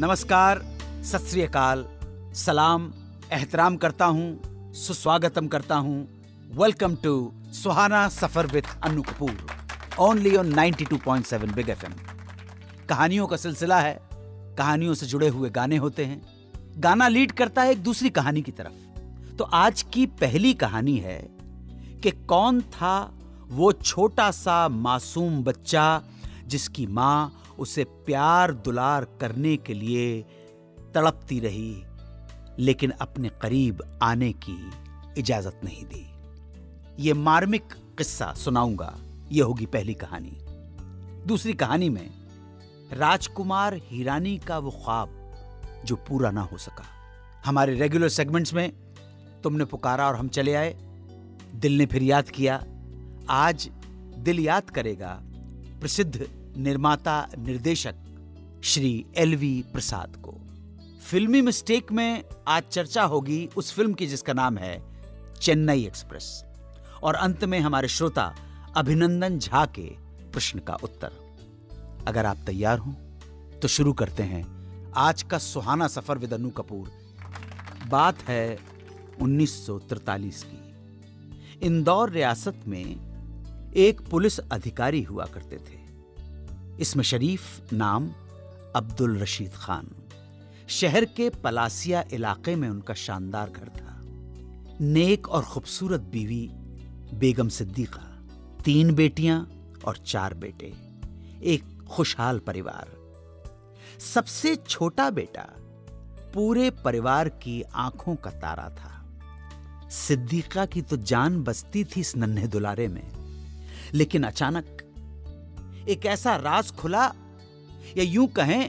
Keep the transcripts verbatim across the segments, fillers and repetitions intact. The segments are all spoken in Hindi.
नमस्कार, सत श्री अकाल, सलाम, एहतराम करता हूँ, सुस्वागतम करता हूँ। Welcome to Suhana Safar with Anu Kapoor, only on ninety two point seven big FM. कहानियों का सिलसिला है, कहानियों से जुड़े हुए गाने होते हैं, गाना लीड करता है एक दूसरी कहानी की तरफ। तो आज की पहली कहानी है कि कौन था वो छोटा सा मासूम बच्चा जिसकी माँ उसे प्यार दुलार करने के लिए तड़पती रही, लेकिन अपने करीब आने की इजाजत नहीं दी। ये मार्मिक किस्सा सुनाऊंगा, ये होगी पहली कहानी। दूसरी कहानी में राजकुमार हिरानी का वो ख्वाब जो पूरा ना हो सका। हमारे रेगुलर सेगमेंट्स में तुमने पुकारा और हम चले आए, दिल ने फिर याद किया। आज दिल याद करेगा प्रसिद्ध निर्माता निर्देशक श्री एल वी प्रसाद को। फिल्मी मिस्टेक में आज चर्चा होगी उस फिल्म की जिसका नाम है चेन्नई एक्सप्रेस, और अंत में हमारे श्रोता अभिनंदन झा के प्रश्न का उत्तर। अगर आप तैयार हो तो शुरू करते हैं आज का सुहाना सफर विद अनु कपूर। बात है उन्नीस सौ तैंतालीस की। इंदौर रियासत में एक पुलिस अधिकारी हुआ करते थे। इसमें शरीफ नाम अब्दुल रशीद खान। शहर के पलासिया इलाके में उनका शानदार घर था। नेक और खूबसूरत बीवी बेगम सिद्दीका, तीन बेटियां और चार बेटे, एक खुशहाल परिवार। सबसे छोटा बेटा पूरे परिवार की आंखों का तारा था। सिद्दीका की तो जान बसती थी इस नन्हे दुलारे में, लेकिन अचानक एक ऐसा राज खुला, या यूं कहें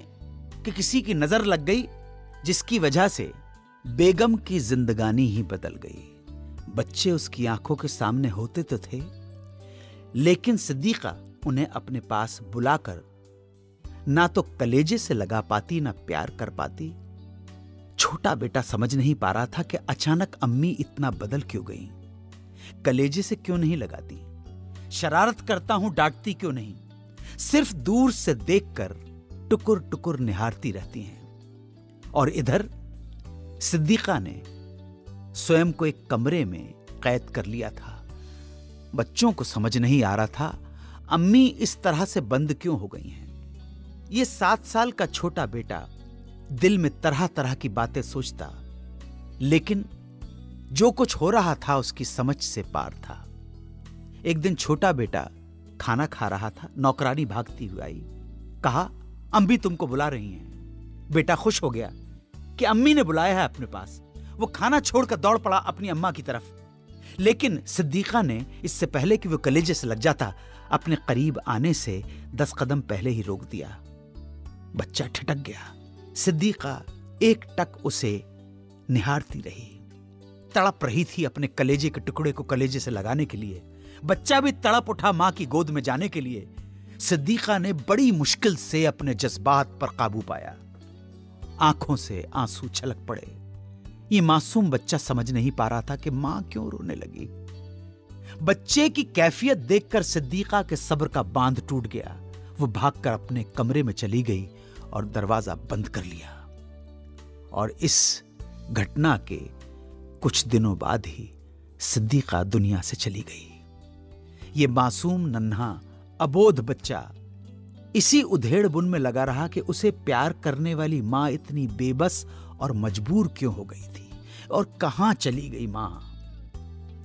कि किसी की नजर लग गई, जिसकी वजह से बेगम की जिंदगानी ही बदल गई। बच्चे उसकी आंखों के सामने होते तो थे, लेकिन सिद्दीका उन्हें अपने पास बुलाकर ना तो कलेजे से लगा पाती ना प्यार कर पाती। छोटा बेटा समझ नहीं पा रहा था कि अचानक अम्मी इतना बदल क्यों गई, कलेजे से क्यों नहीं लगाती, शरारत करता हूं डांटती क्यों नहीं, सिर्फ दूर से देखकर टुकुर टुकुर निहारती रहती हैं। और इधर सिद्दीका ने स्वयं को एक कमरे में कैद कर लिया था। बच्चों को समझ नहीं आ रहा था अम्मी इस तरह से बंद क्यों हो गई हैं। ये सात साल का छोटा बेटा दिल में तरह तरह की बातें सोचता, लेकिन जो कुछ हो रहा था उसकी समझ से पार था। एक दिन छोटा बेटा खाना खा रहा था, नौकरानी भागती हुई आई, कहा अम्मी तुमको बुला रही हैं। बेटा खुश हो गया कि अम्मी ने बुलाया है अपने पास। वो खाना छोड़कर दौड़ पड़ा अपनी अम्मा की तरफ, लेकिन सिद्दीका ने इससे पहले कि वो कलेजे से लग जाता, अपने करीब आने से दस कदम पहले ही रोक दिया। बच्चा ठिठक गया। सिद्दीका एक टक उसे निहारती रही, तड़प रही थी अपने कलेजे के टुकड़े को कलेजे से लगाने के लिए। बच्चा भी तड़प उठा मां की गोद में जाने के लिए। सिद्दीका ने बड़ी मुश्किल से अपने जज्बात पर काबू पाया। आंखों से आंसू छलक पड़े। ये मासूम बच्चा समझ नहीं पा रहा था कि मां क्यों रोने लगी। बच्चे की कैफियत देखकर सिद्दीका के सब्र का बांध टूट गया। वो भागकर अपने कमरे में चली गई और दरवाजा बंद कर लिया। और इस घटना के कुछ दिनों बाद ही सिद्दीका दुनिया से चली गई। ये मासूम नन्हा अबोध बच्चा इसी उधेड़ बुन में लगा रहा कि उसे प्यार करने वाली माँ इतनी बेबस और मजबूर क्यों हो गई थी, और कहाँ चली गई माँ।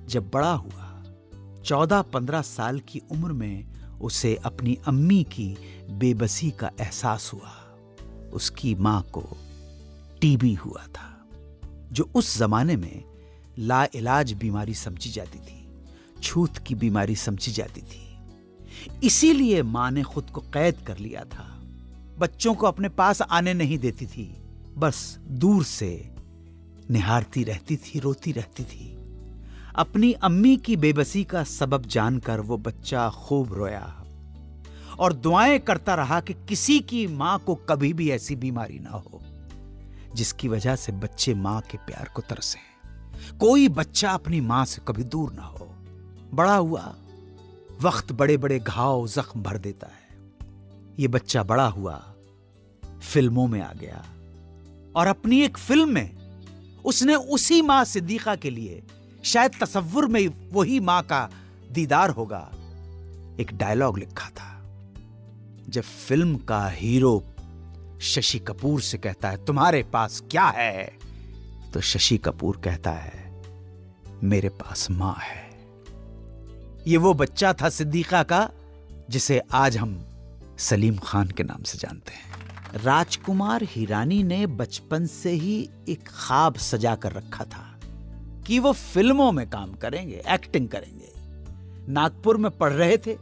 जब बड़ा हुआ, चौदह पंद्रह साल की उम्र में, उसे अपनी अम्मी की बेबसी का एहसास हुआ। उसकी माँ को टीबी हुआ था, जो उस जमाने में लाइलाज बीमारी समझी जाती थी, छूत की बीमारी समझी जाती थी। इसीलिए मां ने खुद को कैद कर लिया था। बच्चों को अपने पास आने नहीं देती थी, बस दूर से निहारती रहती थी, रोती रहती थी। अपनी अम्मी की बेबसी का सबब जानकर वो बच्चा खूब रोया और दुआएं करता रहा कि किसी की मां को कभी भी ऐसी बीमारी ना हो जिसकी वजह से बच्चे मां के प्यार को तरसें, कोई बच्चा अपनी मां से कभी दूर ना हो। बड़ा हुआ, वक्त बड़े बड़े घाव जख्म भर देता है। ये बच्चा बड़ा हुआ, फिल्मों में आ गया, और अपनी एक फिल्म में उसने उसी माँ सिद्दीका के लिए, शायद तसव्वुर में वही माँ का दीदार होगा, एक डायलॉग लिखा था। जब फिल्म का हीरो शशि कपूर से कहता है तुम्हारे पास क्या है, तो शशि कपूर कहता है मेरे पास माँ है। ये वो बच्चा था सिद्दीका का जिसे आज हम सलीम खान के नाम से जानते हैं। राजकुमार हिरानी ने बचपन से ही एक ख्वाब सजा कर रखा था कि वो फिल्मों में काम करेंगे, एक्टिंग करेंगे। नागपुर में पढ़ रहे थे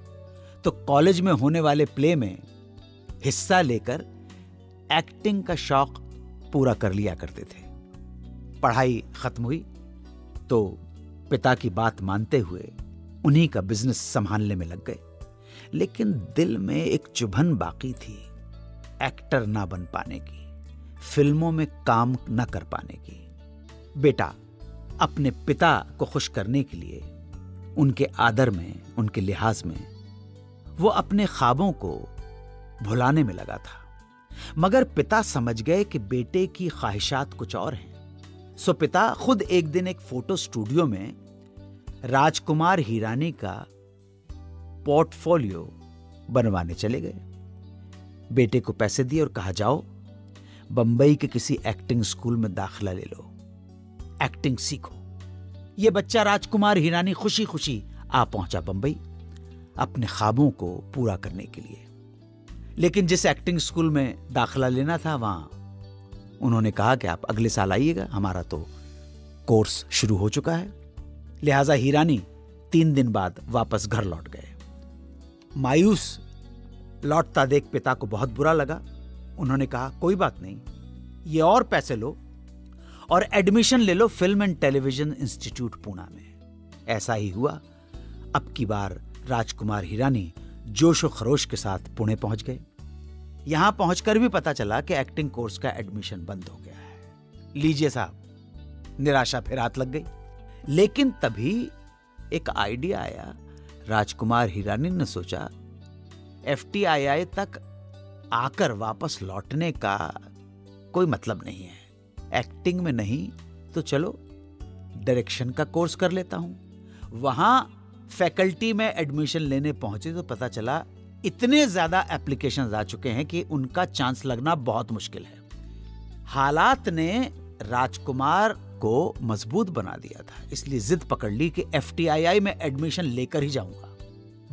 तो कॉलेज में होने वाले प्ले में हिस्सा लेकर एक्टिंग का शौक पूरा कर लिया करते थे। पढ़ाई खत्म हुई तो पिता की बात मानते हुए उन्हीं का बिजनेस संभालने में लग गए, लेकिन दिल में एक चुभन बाकी थी एक्टर ना बन पाने की, फिल्मों में काम ना कर पाने की। बेटा अपने पिता को खुश करने के लिए, उनके आदर में, उनके लिहाज में वो अपने ख्वाबों को भुलाने में लगा था। मगर पिता समझ गए कि बेटे की ख्वाहिशात कुछ और हैं। सो पिता खुद एक दिन एक फोटो स्टूडियो में राजकुमार हिरानी का पोर्टफोलियो बनवाने चले गए। बेटे को पैसे दिए और कहा जाओ बंबई के किसी एक्टिंग स्कूल में दाखिला ले लो, एक्टिंग सीखो। ये बच्चा राजकुमार हिरानी खुशी खुशी आ पहुंचा बंबई अपने ख्वाबों को पूरा करने के लिए। लेकिन जिस एक्टिंग स्कूल में दाखिला लेना था वहाँ उन्होंने कहा कि आप अगले साल आइएगा, हमारा तो कोर्स शुरू हो चुका है। लिहाजा हिरानी तीन दिन बाद वापस घर लौट गए। मायूस लौटता देख पिता को बहुत बुरा लगा। उन्होंने कहा कोई बात नहीं, ये और पैसे लो और एडमिशन ले लो film and television institute Poona में। ऐसा ही हुआ। अब की बार राजकुमार हिरानी जोश व खरोश के साथ पुणे पहुंच गए। यहां पहुंचकर भी पता चला कि एक्टिंग कोर्स का एडमिशन बंद हो गया है। लीजिए साहब, निराशा फिर हाथ लग गई। लेकिन तभी एक आइडिया आया। राजकुमार हिरानी ने सोचा एफ टी आई आई तक आकर वापस लौटने का कोई मतलब नहीं है, एक्टिंग में नहीं तो चलो डायरेक्शन का कोर्स कर लेता हूं। वहां फैकल्टी में एडमिशन लेने पहुंचे तो पता चला इतने ज्यादा एप्लीकेशंस आ चुके हैं कि उनका चांस लगना बहुत मुश्किल है। हालात ने राजकुमार को मजबूत बना दिया था, इसलिए जिद पकड़ ली कि एफ टी आई आई में एडमिशन लेकर ही जाऊंगा।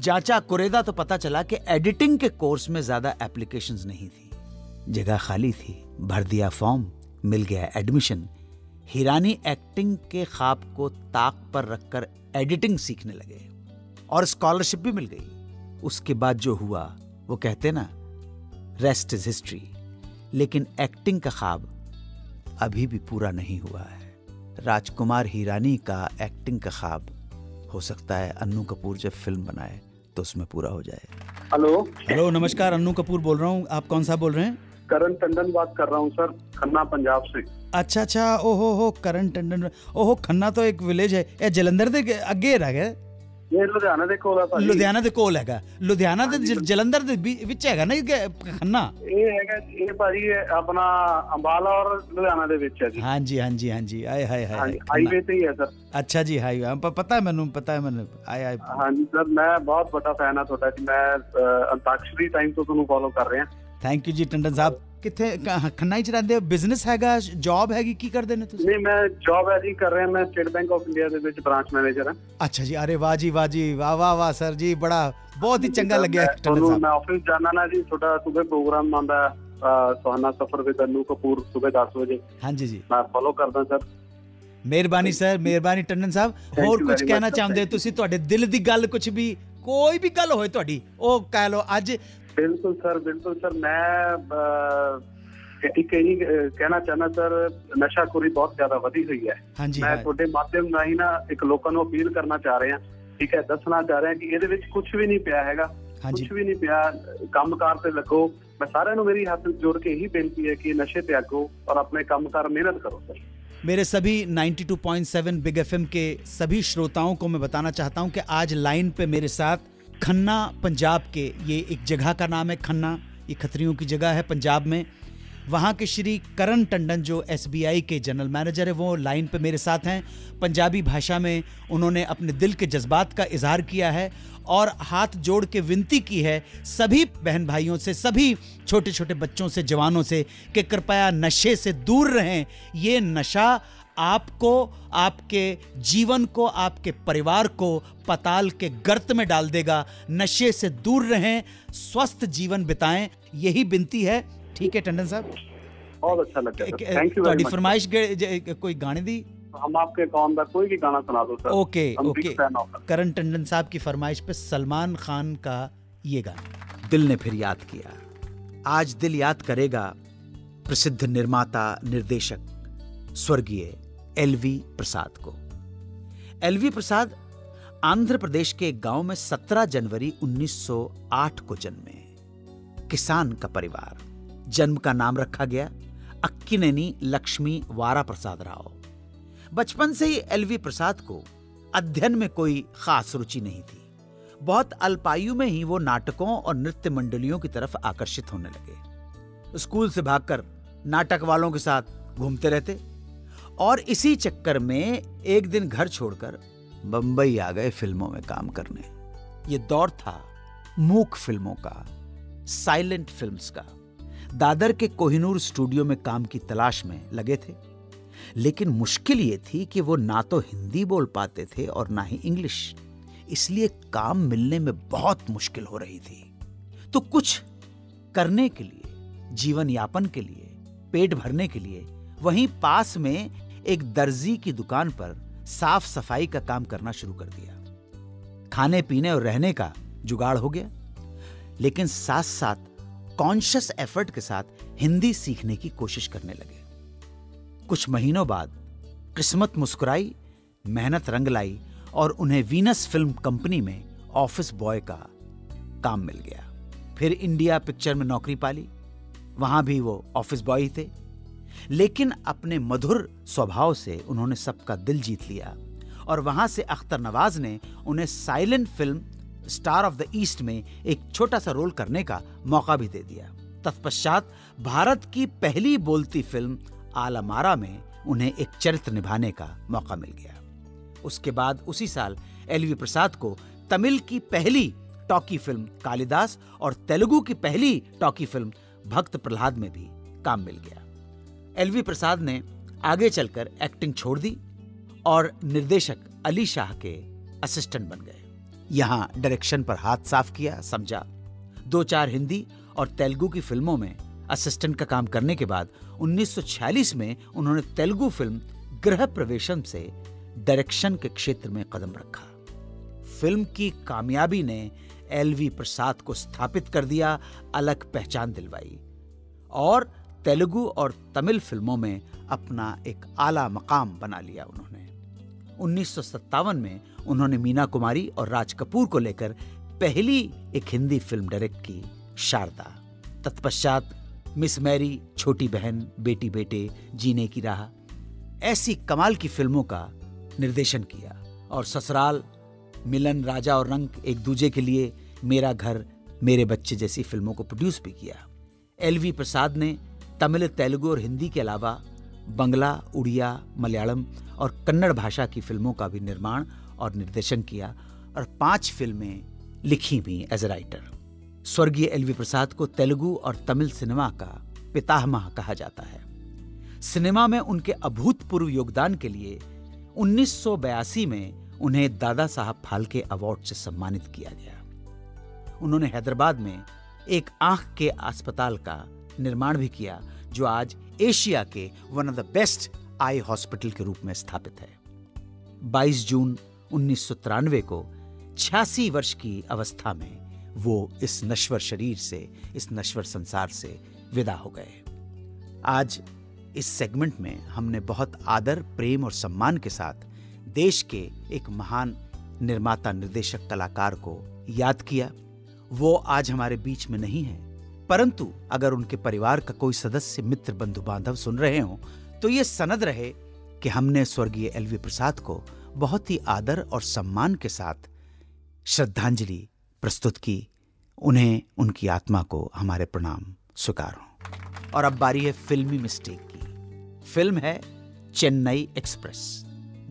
जांचा कुरेदा तो पता चला कि एडिटिंग के कोर्स में ज्यादा एप्लीकेशंस नहीं थी, जगह खाली थी। भर दिया फॉर्म, मिल गया एडमिशन। हिरानी एक्टिंग के ख्वाब को ताक पर रखकर एडिटिंग सीखने लगे और स्कॉलरशिप भी मिल गई। उसके बाद जो हुआ वो कहते ना, रेस्ट इज हिस्ट्री। लेकिन एक्टिंग का ख्वाब अभी भी पूरा नहीं हुआ है। राजकुमार हिरानी का एक्टिंग का ख्वाब हो सकता है अनु कपूर जब फिल्म बनाए तो उसमें पूरा हो जाए। हेलो हेलो नमस्कार, अनु कपूर बोल रहा हूँ। आप कौन सा बोल रहे हैं? करण टंडन बात कर रहा हूँ सर, खन्ना पंजाब से। अच्छा अच्छा, ओहो हो करण टंडन, ओहो खन्ना तो एक विलेज है। ए जलंधर दे अगे है ये लुधियाना दे कोल है। लुधियाना दे कोल हैगा, लुधियाना दे जलंधर दे विच हैगा ना खन्ना। ये हैगा ये भाजी अपना अंबाला और लुधियाना दे विच है जी। हां जी हां जी हां जी, आए हाय हाय हाईवे पे ही है सर। अच्छा जी हाईवे, पता है मैनू, पता है मैनू। आए आए हां जी सर, मैं बहुत बड़ा फैन हां ਤੁਹਾਡਾ ਜੀ। मैं अंताक्षरी टाइम ਤੋਂ ਤੁਹਾਨੂੰ ਫੋਲੋ ਕਰ ਰਿਹਾ। थैंक यू जी टंडन साहब। किथे खन्ना ही चलाते हो? बिजनेस हैगा, जॉब हैगी, की करदे ने तुसीं? नहीं मैं जॉब ऐसी कर रहा, मैं स्टेट बैंक ऑफ इंडिया दे विच ब्रांच मैनेजर हां। अच्छा जी, अरे वाह जी वाह जी, वाह वाह वाह सर जी, बड़ा बहुत ही चंगा लग गया टंडन साहब। मैं ऑफिस जाना ना जी, थोड़ा सुबह प्रोग्राम आंदा सुहाना सफर विद अनु कपूर सुबह दस बजे। हां जी जी, मैं फॉलो करदा सर। मेहरबानी सर, मेहरबानी टंडन साहब। और कुछ कहना चाहंदे हो तुसीं? तुहाडे दिल दी गल कुछ भी, कोई भी गल होए तुहाडी ओ कह लो अज। बिल्कुल सर, बिल्कुल सर। मैं ठीक ही कहना चाहना सर, नशाखोरी बहुत ज्यादा वधी हुई है। मैं ਤੁਹਾਡੇ ਮਾਧਿਅਮ ਰਾਹੀਂ ਨਾ ਇੱਕ ਲੋਕਾਂ ਨੂੰ ਅਪੀਲ ਕਰਨਾ ਚਾਹ ਰਹੇ ਹਾਂ, ਠੀਕ ਹੈ, ਦੱਸਣਾ ਚਾਹ ਰਹੇ ਹਾਂ ਕਿ ਇਹਦੇ ਵਿੱਚ ਕੁਝ ਵੀ ਨਹੀਂ ਪਿਆ ਹੈਗਾ, ਕੁਝ ਵੀ ਨਹੀਂ ਪਿਆ। ਕੰਮਕਾਰ ਤੇ ਲੱਗੋ। ਮੈਂ ਸਾਰਿਆਂ ਨੂੰ ਮੇਰੀ ਹੱਥ ਜੋੜ ਕੇ ਇਹੀ ਬੇਨਤੀ ਹੈ ਕਿ ਨਸ਼ੇ ਤਿਆਗੋ और अपने ਕੰਮਕਾਰ ਮਿਹਨਤ ਕਰੋ सर। मेरे सभी ninety two point seven big F M के सभी श्रोताओं को मैं बताना चाहता हूँ कि आज लाइन पे मेरे साथ खन्ना पंजाब के, ये एक जगह का नाम है खन्ना, ये खतरियों की जगह है पंजाब में, वहाँ के श्री करण टंडन जो एस बी आई के जनरल मैनेजर है वो लाइन पे मेरे साथ हैं। पंजाबी भाषा में उन्होंने अपने दिल के जज्बात का इजहार किया है और हाथ जोड़ के विनती की है सभी बहन भाइयों से, सभी छोटे छोटे बच्चों से, जवानों से कि कृपया नशे से दूर रहें। ये नशा आपको, आपके जीवन को, आपके परिवार को पताल के गर्त में डाल देगा। नशे से दूर रहें, स्वस्थ जीवन बिताएं, यही विनती है। ठीक है टंडन साहब, बहुत अच्छा लगा, थैंक यू वेरी मच। फरमाइश कोई गाने दी, हम आपके कौन दा कोई भी गाना सुना दो sir. Okay okay, Karan Tandon साहब की फरमाइश पे सलमान खान का ये गाना दिल ने फिर याद किया। आज दिल याद करेगा प्रसिद्ध निर्माता निर्देशक स्वर्गीय एल वी प्रसाद को। एल वी प्रसाद आंध्र प्रदेश के एक गांव में सत्रह जनवरी उन्नीस सौ आठ को जन्मे। किसान का परिवार, जन्म का नाम रखा गया अक्किनेनी लक्ष्मी वारा प्रसाद राव। बचपन से ही एल वी प्रसाद को अध्ययन में कोई खास रुचि नहीं थी। बहुत अल्पायु में ही वो नाटकों और नृत्य मंडलियों की तरफ आकर्षित होने लगे। स्कूल से भागकर नाटक वालों के साथ घूमते रहते और इसी चक्कर में एक दिन घर छोड़कर बंबई आ गए फिल्मों में काम करने। ये दौर था मूक फिल्मों का, साइलेंट फिल्म्स का। दादर के कोहिनूर स्टूडियो में काम की तलाश में लगे थे, लेकिन मुश्किल ये थी कि वो ना तो हिंदी बोल पाते थे और ना ही इंग्लिश, इसलिए काम मिलने में बहुत मुश्किल हो रही थी। तो कुछ करने के लिए, जीवन यापन के लिए, पेट भरने के लिए वहीं पास में एक दर्जी की दुकान पर साफ सफाई का काम करना शुरू कर दिया। खाने पीने और रहने का जुगाड़ हो गया, लेकिन साथ साथ कॉन्शियस एफर्ट के साथ हिंदी सीखने की कोशिश करने लगे। कुछ महीनों बाद किस्मत मुस्कुराई, मेहनत रंग लाई और उन्हें वीनस फिल्म कंपनी में ऑफिस बॉय का काम मिल गया। फिर इंडिया पिक्चर में नौकरी पाली, वहां भी वो ऑफिस बॉय ही थे। लेकिन अपने मधुर स्वभाव से उन्होंने सबका दिल जीत लिया और वहां से अख्तर नवाज ने उन्हें silent film star of the east में एक छोटा सा रोल करने का मौका भी दे दिया। तत्पश्चात भारत की पहली बोलती फिल्म आलमारा में उन्हें एक चरित्र निभाने का मौका मिल गया। उसके बाद उसी साल एल वी प्रसाद को तमिल की पहली टॉकी फिल्म कालिदास और तेलुगु की पहली टॉकी फिल्म भक्त प्रहलाद में भी काम मिल गया। एल वी प्रसाद ने आगे चलकर एक्टिंग छोड़ दी और निर्देशक अली शाह के असिस्टेंट बन गए। यहाँ डायरेक्शन पर हाथ साफ किया, समझा। दो चार हिंदी और तेलुगु की फिल्मों में असिस्टेंट का काम करने के बाद उन्नीस सौ छियालीस में उन्होंने तेलुगु फिल्म गृह प्रवेशम से डायरेक्शन के क्षेत्र में कदम रखा। फिल्म की कामयाबी ने एल वी प्रसाद को स्थापित कर दिया, अलग पहचान दिलवाई और तेलुगु और तमिल फिल्मों में अपना एक आला मकाम बना लिया उन्होंने। उन्नीस सौ सत्तावन में उन्होंने मीना कुमारी और राज कपूर को लेकर पहली एक हिंदी फिल्म डायरेक्ट की, शारदा। तत्पश्चात मिस मैरी, छोटी बहन, बेटी बेटे, जीने की राह, ऐसी कमाल की फिल्मों का निर्देशन किया और ससुराल, मिलन, राजा और रंग, एक दूजे के लिए, मेरा घर, मेरे बच्चे जैसी फिल्मों को प्रोड्यूस भी किया। एल वी प्रसाद ने तमिल, तेलुगु और हिंदी के अलावा बंगला, उड़िया, मलयालम और कन्नड़ भाषा की फिल्मों का भी निर्माण और निर्देशन किया और पांच फिल्में लिखी भी एज ए राइटर। स्वर्गीय एल वी प्रसाद को तेलुगु और तमिल सिनेमा का पितामह कहा जाता है। सिनेमा में उनके अभूतपूर्व योगदान के लिए उन्नीस सौ बयासी में उन्हें दादा साहब फाल्के अवार्ड से सम्मानित किया गया। उन्होंने हैदराबाद में एक आंख के अस्पताल का निर्माण भी किया जो आज एशिया के one of the best eye hospital के रूप में स्थापित है। बाईस जून उन्नीस सौ तिरानवे को छियासी वर्ष की अवस्था में वो इस नश्वर शरीर से, इस नश्वर संसार से विदा हो गए। आज इस सेगमेंट में हमने बहुत आदर, प्रेम और सम्मान के साथ देश के एक महान निर्माता, निर्देशक, कलाकार को याद किया। वो आज हमारे बीच में नहीं है, परंतु अगर उनके परिवार का कोई सदस्य, मित्र, बंधु बांधव सुन रहे हों तो ये सनद रहे कि हमने स्वर्गीय एल वी प्रसाद को बहुत ही आदर और सम्मान के साथ श्रद्धांजलि प्रस्तुत की। उन्हें, उनकी आत्मा को हमारे प्रणाम स्वीकार हों। और अब बारी है फिल्मी मिस्टेक की। फिल्म है चेन्नई एक्सप्रेस।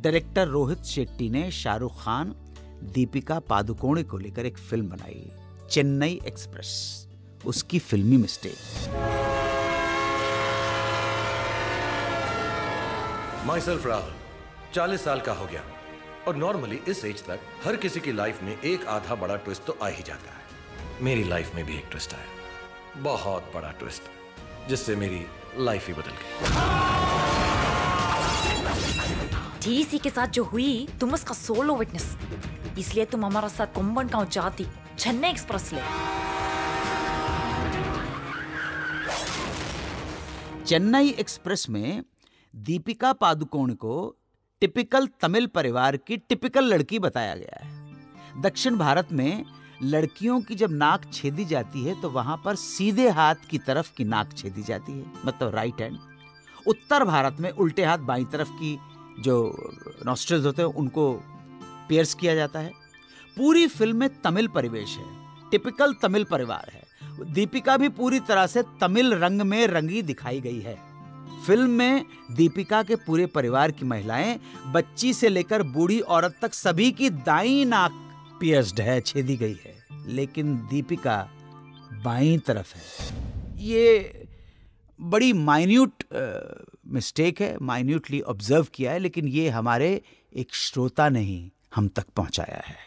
डायरेक्टर रोहित शेट्टी ने शाहरुख खान, दीपिका पादुकोणे को लेकर एक फिल्म बनाई, चेन्नई एक्सप्रेस। उसकी फिल्मी मिस्टेक। माइसेल्फ राहुल चालीस साल का हो गया और नॉर्मली इस एज तक हर किसी की लाइफ में एक आधा बड़ा ट्विस्ट तो आ ही जाता है। मेरी लाइफ में भी एक ट्विस्ट आया, बहुत बड़ा ट्विस्ट, जिससे मेरी लाइफ ही बदल गई। टीसी के साथ जो हुई तुम उसका सोलो विटनेस, इसलिए तुम हमारा साथ कुंभन गांव जाती चेन्नई एक्सप्रेस ले। चेन्नई एक्सप्रेस में दीपिका पादुकोण को टिपिकल तमिल परिवार की टिपिकल लड़की बताया गया है। दक्षिण भारत में लड़कियों की जब नाक छेदी जाती है तो वहां पर सीधे हाथ की तरफ की नाक छेदी जाती है, मतलब राइट हैंड। उत्तर भारत में उल्टे हाथ बाईं तरफ की जो नॉस्ट्रल्स होते हैं उनको पियर्स किया जाता है। पूरी फिल्म में तमिल परिवेश है, टिपिकल तमिल परिवार है। दीपिका भी पूरी तरह से तमिल रंग में रंगी दिखाई गई है। फिल्म में दीपिका के पूरे परिवार की महिलाएं, बच्ची से लेकर बूढ़ी औरत तक, सभी की दाईं नाक पियर्स्ड है, छेदी गई है, लेकिन दीपिका बाईं तरफ है। ये बड़ी माइन्यूट मिस्टेक है, माइन्यूटली ऑब्जर्व किया है, लेकिन ये हमारे एक श्रोता ने ही हम तक पहुंचाया है।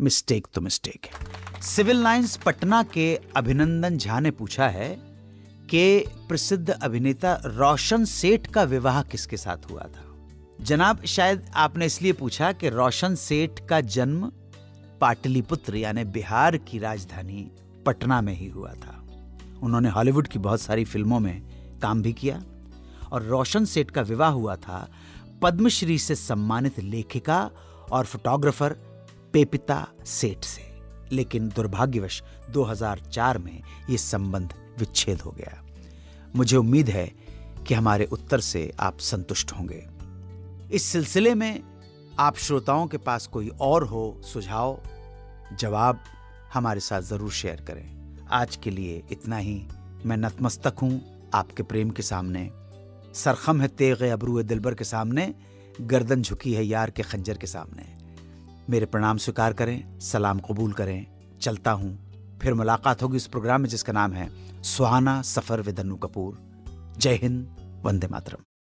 मिस्टेक तो मिस्टेक है। सिविल लाइंस पटना के अभिनंदन झा ने पूछा है के प्रसिद्ध अभिनेता रोशन सेठ का विवाह किसके साथ हुआ था। जनाब, शायद आपने इसलिए पूछा कि रोशन सेठ का जन्म पाटलिपुत्र यानी बिहार की राजधानी पटना में ही हुआ था। उन्होंने हॉलीवुड की बहुत सारी फिल्मों में काम भी किया और रोशन सेठ का विवाह हुआ था पद्मश्री से सम्मानित लेखिका और फोटोग्राफर पेपिता सेठ से, लेकिन दुर्भाग्यवश दो हज़ार चार में ये संबंध विच्छेद हो गया। मुझे उम्मीद है कि हमारे उत्तर से आप संतुष्ट होंगे। इस सिलसिले में आप श्रोताओं के पास कोई और हो सुझाव, जवाब, हमारे साथ जरूर शेयर करें। आज के लिए इतना ही। मैं नतमस्तक हूं आपके प्रेम के सामने, सरखम है तेगे अब्रूए दिलबर के सामने, गर्दन झुकी है यार के खंजर के सामने। मेरे प्रणाम स्वीकार करें, सलाम कबूल करें। चलता हूं, फिर मुलाकात होगी इस प्रोग्राम में जिसका नाम है सुहाना सफर विद अनु कपूर। जय हिंद, वंदे मातरम।